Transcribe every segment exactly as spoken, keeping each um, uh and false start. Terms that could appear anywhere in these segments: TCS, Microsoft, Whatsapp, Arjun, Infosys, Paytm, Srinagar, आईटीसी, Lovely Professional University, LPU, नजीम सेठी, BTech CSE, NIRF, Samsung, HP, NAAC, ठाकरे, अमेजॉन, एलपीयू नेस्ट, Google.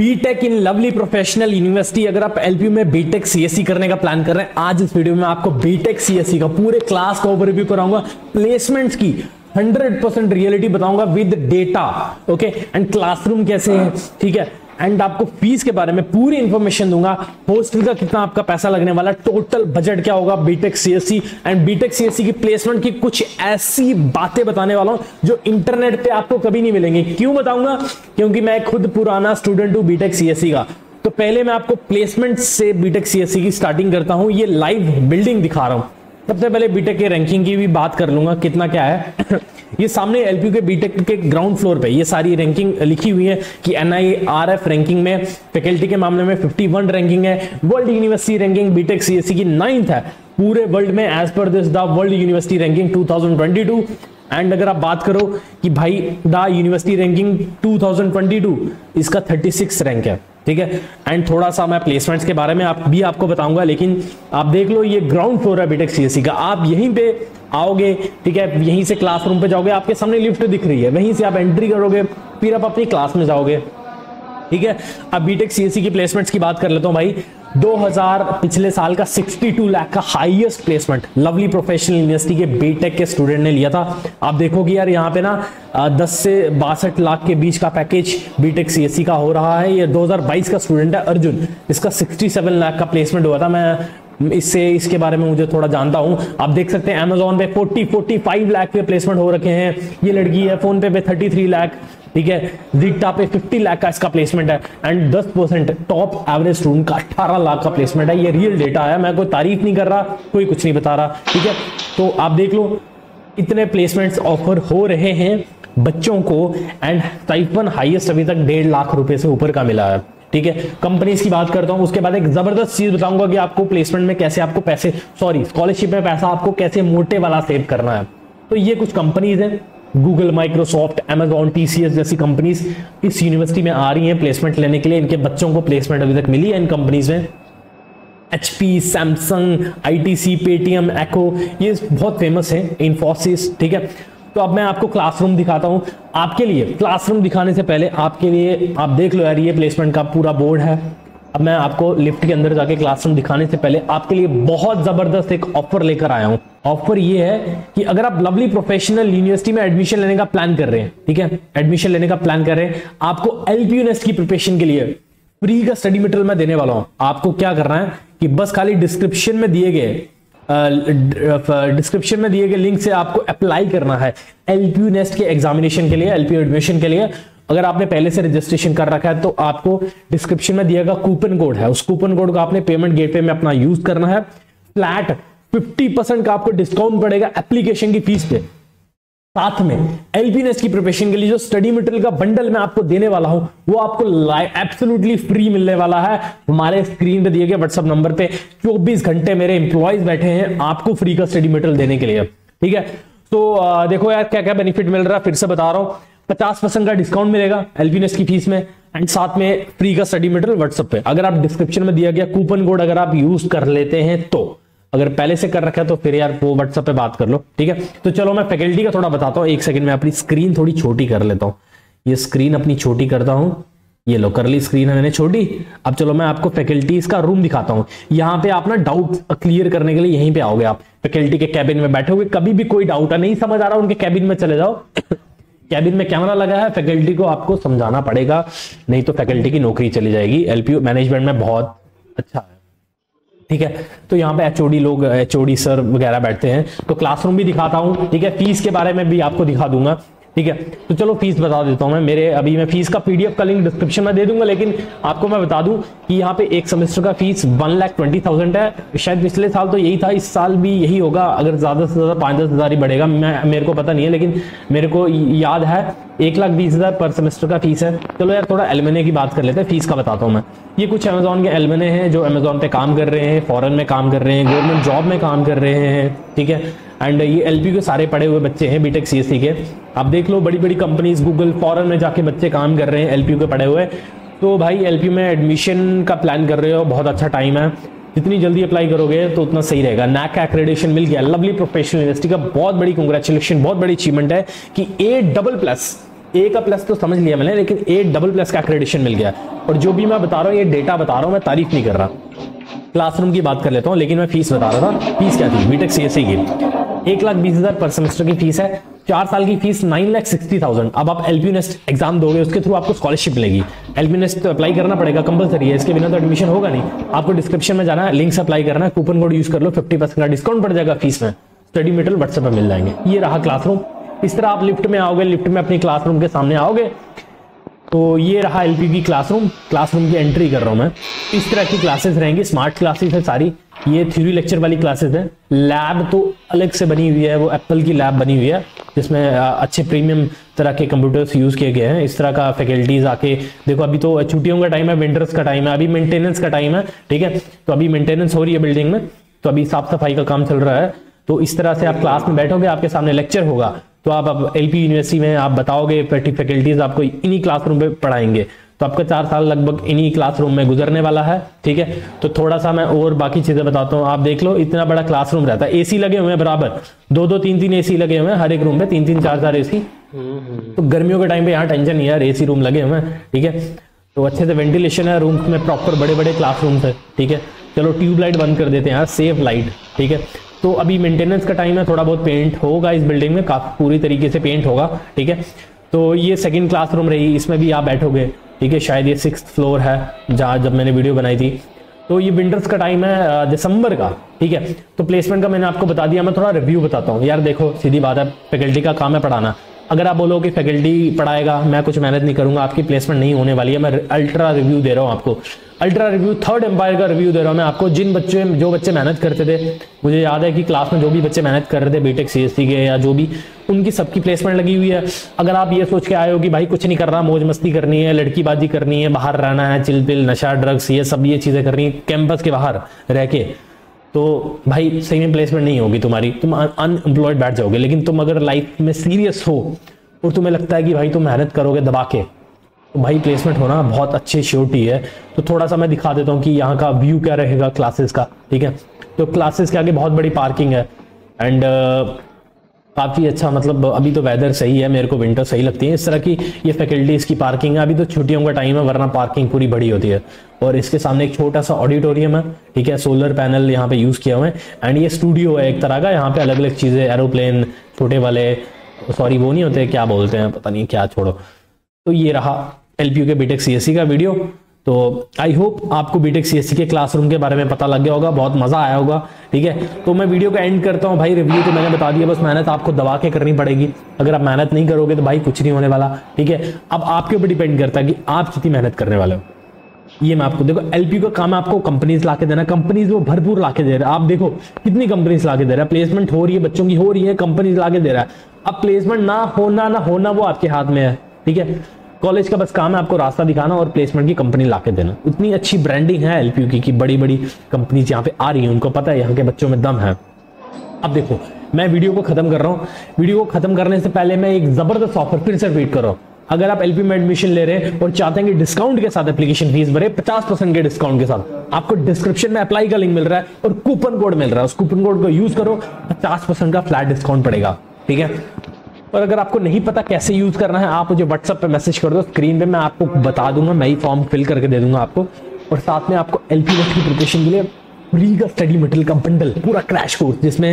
BTech in Lovely Professional University. अगर आप LPU में बीटेक सीएसई करने का प्लान कर रहे हैं, आज इस वीडियो में आपको बीटेक सीएसई का पूरे क्लास का ओवरव्यू कराऊंगा, प्लेसमेंट्स की हंड्रेड परसेंट रियलिटी बताऊंगा with data, okay, and classroom कैसे है, ठीक है, एंड आपको फीस के बारे में पूरी इंफॉर्मेशन दूंगा, हॉस्टल का कितना आपका पैसा लगने वाला, टोटल बजट क्या होगा BTech CSE, and BTech CSE की प्लेसमेंट की कुछ ऐसी बातें बताने वाला हूं जो इंटरनेट पे आपको कभी नहीं मिलेंगी। क्यों बताऊंगा? क्योंकि मैं खुद पुराना स्टूडेंट हूं बीटेक सीएसई का। तो पहले मैं आपको प्लेसमेंट से बीटेक सीएसई की स्टार्टिंग करता हूं, ये लाइव बिल्डिंग दिखा रहा हूं। सबसे पहले बीटेक के रैंकिंग की भी बात कर लूंगा, कितना क्या है। ये सामने एलपीयू के बीटेक के ग्राउंड फ्लोर पे ये सारी रैंकिंग लिखी हुई है कि एनआईआरएफ रैंकिंग में फैकल्टी के मामले में इक्यावन रैंकिंग है। World university ranking BTech CSE की नाइन्थ है पूरे वर्ल्ड में, as per this the world university ranking two thousand twenty two. And अगर आप बात करो कि भाई the university ranking two thousand twenty two, इसका थर्टी सिक्स रैंक है, ठीक है। एंड थोड़ा सा मैं प्लेसमेंट्स के बारे में आप भी आपको बताऊंगा, लेकिन आप देख लो ये ग्राउंड फ्लोर है बीटेक सीएसई का। आप यहीं पे आओगे, ठीक है, यहीं से क्लासरूम पे जाओगे, आपके सामने लिफ्ट दिख रही है, वहीं से आप एंट्री करोगे, फिर आप अपनी क्लास में जाओगे, ठीक है। अब बीटेक सीएसई की प्लेसमेंट्स की बात कर लेता हूँ भाई। दो हज़ार पिछले साल का बासठ लाख का highest placement Lovely Professional University के बीटेक के स्टूडेंट ने लिया था। आप देखो कि यार यहाँ पे ना दस से बासठ लाख के बीच का पैकेज बीटेक सीएसई का हो रहा है। ये दो हज़ार बाईस का स्टूडेंट है अर्जुन, इसका सड़सठ लाख का प्लेसमेंट हुआ था। मैं इससे इसके बारे में मुझे थोड़ा जानता हूँ। आप देख सकते हैं अमेजोन पे चालीस पैंतालीस लाख के प्लेसमेंट हो रखे हैं। ये लड़की है फोन पे पे तैंतीस लाख, ठीक है। जिप्टा पे पचास लाख का इसका प्लेसमेंट है। एंड दस परसेंट टॉप एवरेज स्टूडेंट का अठारह लाख का प्लेसमेंट है। ये रियल डेटा है, मैं कोई तारीफ नहीं कर रहा, कोई कुछ नहीं बता रहा, ठीक है। तो आप देख लो इतने प्लेसमेंट्स ऑफर हो रहे हैं बच्चों को, एंड स्टाइपेंड हाईएस्ट अभी तक डेढ़ लाख रुपए से ऊपर का मिला है, ठीक है। कंपनीज की बात करता हूं, उसके बाद एक जबरदस्त चीज बताऊंगा कि आपको प्लेसमेंट में कैसे आपको पैसे सॉरी स्कॉलरशिप में पैसा आपको कैसे मोटे वाला सेव करना है। तो ये कुछ कंपनीज हैं, गूगल, माइक्रोसॉफ्ट, अमेजॉन, टीसीएस जैसी कंपनीज इस यूनिवर्सिटी में आ रही हैं प्लेसमेंट लेने के लिए। इनके बच्चों को प्लेसमेंट अभी तक मिली है इन कंपनीज में। HP, Samsung, आईटीसी, Paytm, Acko, ये बहुत फेमस है, इन्फोसिस, ठीक है। तो अब मैं आपको क्लासरूम दिखाता हूं आपके लिए। क्लासरूम दिखाने से पहले आपके लिए आप देख लो यार, ये प्लेसमेंट का पूरा बोर्ड है। अब मैं आपको लिफ्ट के अंदर जाके क्लासरूम दिखाने से पहले आपके लिए बहुत जबरदस्त एक ऑफर लेकर आया हूं। ऑफर ये है कि अगर आप लवली प्रोफेशनल यूनिवर्सिटी में एडमिशन लेने का प्लान कर रहे हैं, ठीक है, एडमिशन लेने का प्लान कर रहे हैं, आपको एलपीयू नेस्ट की प्रिपरेशन के लिए फ्री का स्टडी मटेरियल मैं देने वाला हूं। आपको क्या करना है कि बस खाली डिस्क्रिप्शन में दिए गए डिस्क्रिप्शन में दिए गए लिंक से आपको अप्लाई करना है एलपीयू नेस्ट के एग्जामिनेशन के लिए, एलपीयू एडमिशन के लिए। अगर आपने पहले से रजिस्ट्रेशन कर रखा है तो आपको डिस्क्रिप्शन में दिया गया कूपन कोड है, उस कूपन कोड का आपने पेमेंट गेटवे में अपना यूज करना है। फ्लैट पचास परसेंट का आपको डिस्काउंट पड़ेगा एप्लीकेशन की फीस पे। साथ में एलपीयू नेस्ट की प्रिपरेशन के लिए जो स्टडी मटेरियल का बंडल मैं आपको देने वाला हूं वो आपको एब्सोल्युटली फ्री मिलने वाला है। हमारे स्क्रीन पे दिए गए व्हाट्सएप नंबर पे चौबीस घंटे मेरे एम्प्लॉयज बैठे हैं आपको फ्री का स्टडी मटेरियल देने के लिए, ठीक है। तो देखो यार क्या क्या बेनिफिट मिल रहा है, फिर से बता रहा हूं। पचास परसेंट का डिस्काउंट मिलेगा एलपीयू नेस्ट की फीस में, एंड साथ में फ्री का स्टडी मटेरियल व्हाट्सएप पे। अगर आप डिस्क्रिप्शन में दिया गया कूपन कोड अगर आप यूज कर लेते हैं तो, अगर पहले से कर रखा है तो फिर यार वो व्हाट्सएप पे बात कर लो, ठीक है। तो चलो मैं फैकल्टी का थोड़ा बताता हूँ। एक सेकंड में अपनी स्क्रीन थोड़ी छोटी कर लेता हूँ, ये स्क्रीन अपनी छोटी करता हूँ, ये लो कर ली स्क्रीन है मैंने छोटी। अब चलो मैं आपको फैकल्टीज का रूम दिखाता हूँ। यहाँ पे आप ना डाउट क्लियर करने के लिए यहीं पे आओगे। आप फैकल्टी के कैबिन में बैठे हुए, कभी भी कोई डाउट है नहीं समझ आ रहा उनके कैबिन में चले जाओ। कैबिन में कैमरा लगा है, फैकल्टी को आपको समझाना पड़ेगा, नहीं तो फैकल्टी की नौकरी चली जाएगी। एलपीयू मैनेजमेंट में बहुत अच्छा है, ठीक है। तो यहाँ पे एचओडी लोग, एचओडी सर वगैरह बैठते हैं। तो क्लासरूम भी दिखाता हूँ, ठीक है, फीस के बारे में भी आपको दिखा दूंगा, ठीक है। तो चलो फीस बता देता हूँ मैं। मेरे अभी मैं फीस का पीडीएफ का लिंक डिस्क्रिप्शन में दे दूंगा, लेकिन आपको मैं बता दूं कि यहाँ पे एक सेमेस्टर का fees one lakh twenty thousand है। शायद पिछले साल तो यही था, इस साल भी यही होगा, अगर ज्यादा से ज्यादा पाँच दस हज़ार ही बढ़ेगा, मैं मेरे को पता नहीं है, लेकिन मेरे को याद है एक लाख बीस हज़ार पर सेमेस्टर का फीस है। चलो यार थोड़ा एलमने की बात कर लेते हैं, फीस का बताता हूँ मैं। ये कुछ अमेजोन के एलमने हैं जो अमेजोन पे काम कर रहे हैं, फॉरेन में काम कर रहे हैं, गवर्नमेंट जॉब में काम कर रहे हैं, ठीक है। एंड ये एलपीयू के सारे पढ़े हुए बच्चे हैं बीटेक सीएसई के। आप देख लो बड़ी बड़ी कंपनीज, गूगल, फॉरेन में जाके बच्चे काम कर रहे हैं एलपीयू के पढ़े हुए। तो भाई एलपीयू में एडमिशन का प्लान कर रहे हो, बहुत अच्छा टाइम है, जितनी जल्दी अप्लाई करोगे तो उतना सही रहेगा। नैक का एक्रेडिशन मिल गया लवली प्रोफेशनल यूनिवर्सिटी का, बहुत बड़ी कंग्रेचुलेशन, बहुत बड़ी अचीवमेंट है कि ए डबल प्लस ए का प्लस तो समझ लिया मैंने, लेकिन ए डबल प्लस का एक्रेडिशन मिल गया। और जो भी मैं बता रहा हूँ ये डेटा बता रहा हूँ, मैं तारीफ नहीं कर रहा। क्लासरूम की बात कर लेता हूँ, लेकिन मैं फीस बता रहा था। फीस क्या थी बीटेक सीएसई की? एक लाख बीस हजार पर सेमेस्टर की फीस है। चार साल की fees nine lakh sixty thousand. अब आप एलपीयू नेस्ट एग्जाम दोगे, उसके थ्रू आपको स्कॉलरशिप मिलेगी। एलपीयू नेस्ट अप्लाई करना पड़ेगा, कंपलसरी है, इसके बिना तो एडमिशन होगा नहीं। आपको डिस्क्रिप्शन में जाना है, लिंक से अप्लाई करना है, कूपन कोड यूज कर लो, फिफ्टी परसेंट का डिस्काउंट पड़ जाएगा फीस में। स्टडी मेटेरियल व्हाट्सएप पर मिल जाएंगे। ये रहा क्लासरूम। इस तरह आप लिफ्ट में आओगे, लिफ्ट में अपनी क्लासरूम के सामने आओगे तो ये रहा एलपीयू की क्लासरूम। क्लासरूम की एंट्री कर रहा हूँ मैं। इस तरह की क्लासेस रहेंगी, स्मार्ट क्लासेस है सारी। ये थ्योरी लेक्चर वाली क्लासेस है। लैब तो अलग से बनी हुई है, वो एप्पल की लैब बनी हुई है जिसमें अच्छे प्रीमियम तरह के कंप्यूटर्स यूज़ किए गए हैं। इस तरह का फैकल्टीज आके देखो, अभी तो छुट्टियों का टाइम है, विंटर्स का टाइम है, अभी मेंटेनेंस का टाइम है, ठीक है। तो अभी मेंटेनेंस हो रही है बिल्डिंग में, तो अभी साफ सफाई का काम चल रहा है। तो इस तरह से आप क्लास में बैठोगे, आपके सामने लेक्चर होगा, तो आप अब एलपी यूनिवर्सिटी में आप बताओगे, फैकल्टीज आपको इन्हीं क्लासरूम पे पढ़ाएंगे। तो आपका चार साल लगभग इन्हीं क्लासरूम में गुजरने वाला है, ठीक है। तो थोड़ा सा मैं और बाकी चीजें बताता हूँ। आप देख लो, इतना बड़ा क्लासरूम रहता है, एसी लगे हुए हैं बराबर, दो दो तीन तीन एसी लगे हुए हैं हर एक रूम में, तीन तीन चार चार एसी। तो गर्मियों के टाइम पे यहाँ टेंशन नहीं है, एसी रूम लगे हुए हैं, ठीक है। तो अच्छे से वेंटिलेशन है रूम में, प्रॉपर बड़े बड़े क्लासरूम्स है, ठीक है। चलो ट्यूबलाइट बंद कर देते हैं यार, सेफ लाइट, ठीक है। तो अभी मेंटेनेंस का टाइम है, थोड़ा बहुत पेंट होगा इस बिल्डिंग में, काफी पूरी तरीके से पेंट होगा, ठीक है। तो ये सेकंड क्लासरूम रही, इसमें भी आप बैठोगे, ठीक है। शायद ये सिक्स्थ फ्लोर है जहाँ जब मैंने वीडियो बनाई थी। तो ये विंटर्स का टाइम है, दिसंबर का, ठीक है। तो प्लेसमेंट का मैंने आपको बता दिया, मैं थोड़ा रिव्यू बताता हूँ। यार देखो, सीधी बात है, फैकल्टी का काम है पढ़ाना। अगर आप बोलो कि फैकल्टी पढ़ाएगा, मैं कुछ मेहनत नहीं करूंगा, आपकी प्लेसमेंट नहीं होने वाली है। मैं अल्ट्रा रिव्यू दे रहा हूं आपको, अल्ट्रा रिव्यू, थर्ड एम्पायर का रिव्यू दे रहा हूं मैं आपको। जिन बच्चे जो बच्चे मेहनत करते थे, मुझे याद है कि क्लास में जो भी बच्चे मेहनत कर रहे थे बीटेक सीएसई के या जो भी, उनकी सबकी प्लेसमेंट लगी हुई है। अगर आप ये सोच के आए हो कि भाई कुछ नहीं करना, मौज मस्ती करनी है, लड़कीबाजी करनी है, बाहर रहना है, चिल पिल, नशा, ड्रग्स, ये सब ये चीज़ें करनी है कैंपस के बाहर रह के, तो भाई सही में प्लेसमेंट नहीं होगी तुम्हारी, तुम अनएम्प्लॉयड बैठ जाओगे। लेकिन तुम अगर लाइफ में सीरियस हो और तुम्हें लगता है कि भाई तुम मेहनत करोगे दबा के, तो भाई प्लेसमेंट होना बहुत अच्छी श्योरिटी है। तो थोड़ा सा मैं दिखा देता हूँ कि यहाँ का व्यू क्या रहेगा क्लासेस का, ठीक है। तो क्लासेस के आगे बहुत बड़ी पार्किंग है एंड काफ़ी अच्छा, मतलब अभी तो वेदर सही है, मेरे को विंटर सही लगती है। इस तरह की ये फैकल्टीज़ की पार्किंग है, अभी तो छुट्टियों का टाइम है, वरना पार्किंग पूरी बड़ी होती है। और इसके सामने एक छोटा सा ऑडिटोरियम है, ठीक है। सोलर पैनल यहाँ पे यूज़ किया हुआ है एंड ये स्टूडियो है एक तरह का, यहाँ पे अलग अलग चीज़ें, एरोप्लेन, छोटे वाले, सॉरी वो नहीं होते, क्या बोलते हैं, पता नहीं क्या, छोड़ो। तो ये रहा एलपीयू के बीटेक सीएसई का वीडियो। तो आई होप आपको बीटेक सीएसई के क्लासरूम के बारे में पता लग गया होगा, बहुत मजा आया होगा, ठीक है। तो मैं वीडियो का एंड करता हूँ। भाई रिव्यू तो मैंने बता दिया, बस मेहनत आपको दबा के करनी पड़ेगी। अगर आप मेहनत नहीं करोगे तो भाई कुछ नहीं होने वाला, ठीक है। अब आपके ऊपर डिपेंड करता है कि आप कितनी मेहनत करने वाले हो। ये मैं आपको, देखो एलपीयू का काम है आपको कंपनीज लाके देना, कंपनीज वो भरपूर लाके दे रहा है। आप देखो कितनी कंपनीज लाके दे रहा है, प्लेसमेंट हो रही है बच्चों की, हो रही है, कंपनीज लाके दे रहा है। अब प्लेसमेंट ना होना ना होना वो आपके हाथ में है, ठीक है। कॉलेज का बस काम है आपको रास्ता दिखाना और प्लेसमेंट की कंपनी लाके देना। इतनी अच्छी ब्रांडिंग है एलपीयू की कि बड़ी बड़ी कंपनीज यहाँ पे आ रही हैं, उनको पता है यहाँ के बच्चों में दम है। अब देखो मैं वीडियो को खत्म कर रहा हूँ। वीडियो को खत्म करने से पहले मैं एक जबरदस्त ऑफर फिर से रिपीट कर रहा हूँ। अगर आप एलपीयू में एडमिशन ले रहे हैं और चाहते हैं कि डिस्काउंट के साथ एप्लीकेशन फीस भरे, पचास परसेंट के डिस्काउंट के साथ, आपको डिस्क्रिप्शन में अप्लाई का लिंक मिल रहा है और कूपन कोड मिल रहा है। उस कूपन कोड को यूज करो, पचास परसेंट का फ्लैट डिस्काउंट पड़ेगा, ठीक है। और अगर आपको नहीं पता कैसे यूज करना है, आप मुझे व्हाट्सएप पे मैसेज कर दो, स्क्रीन पे मैं आपको बता दूंगा, मैं ही फॉर्म फिल करके दे दूंगा आपको। और साथ में आपको एलपी नेस्ट की प्रिपरेशन के लिए फ्री का स्टडी मटेरियल का बंडल, पूरा क्रैश कोर्स, जिसमें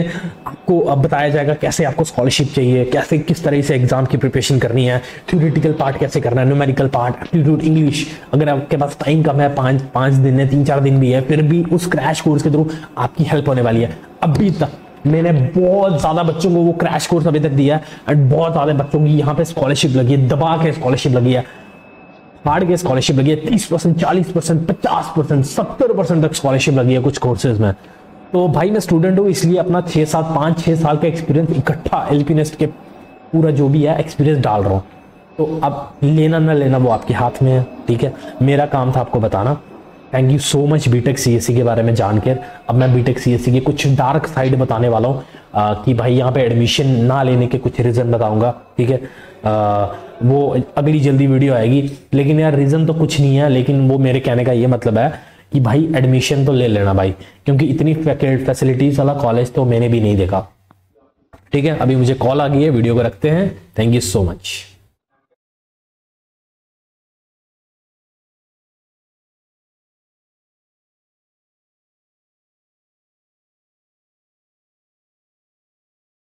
आपको अब बताया जाएगा कैसे आपको स्कॉलरशिप चाहिए, कैसे किस तरह से एग्जाम की प्रिपरेशन करनी है, थ्योरेटिकल पार्ट कैसे करना है, न्यूमेरिकल पार्ट, एप्टीट्यूड, इंग्लिश। अगर आपके पास टाइम कम है, पाँच पाँच दिन है, तीन चार दिन भी है, फिर भी उस क्रैश कोर्स के थ्रू आपकी हेल्प होने वाली है। अभी तक मैंने बहुत ज्यादा बच्चों को वो क्रैश कोर्स अभी तक दिया है एंड बहुत ज्यादा बच्चों की यहाँ पे स्कॉलरशिप लगी है, दबा के स्कॉलरशिप लगी है, फाड़ के स्कॉलरशिप लगी है, तीस परसेंट, चालीस परसेंट, पचास परसेंट, सत्तर परसेंट तक स्कॉलरशिप लगी है कुछ कोर्सेज में। तो भाई मैं स्टूडेंट हूँ, इसलिए अपना छः सात पाँच छः साल का एक्सपीरियंस इकट्ठा एलपी नेस्ट के पूरा जो भी है एक्सपीरियंस डाल रहा हूँ। तो अब लेना ना लेना वो आपके हाथ में है, ठीक है। मेरा काम था आपको बताना। Thank you so much BTech CSE के बारे में जानकर। अब मैं बीटेक सीएसई के कुछ डार्क साइड बताने वाला हूँ कि भाई यहाँ पे एडमिशन ना लेने के कुछ रीज़न बताऊँगा, ठीक है। वो अगली जल्दी वीडियो आएगी। लेकिन यार रीज़न तो कुछ नहीं है, लेकिन वो मेरे कहने का ये मतलब है कि भाई एडमिशन तो ले लेना भाई, क्योंकि इतनी फैसिलिटीज वाला कॉलेज तो मैंने भी नहीं देखा, ठीक है। अभी मुझे कॉल आ गई है, वीडियो को रखते हैं। Thank you so much.